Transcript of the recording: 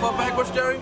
foot backwards, Jerry?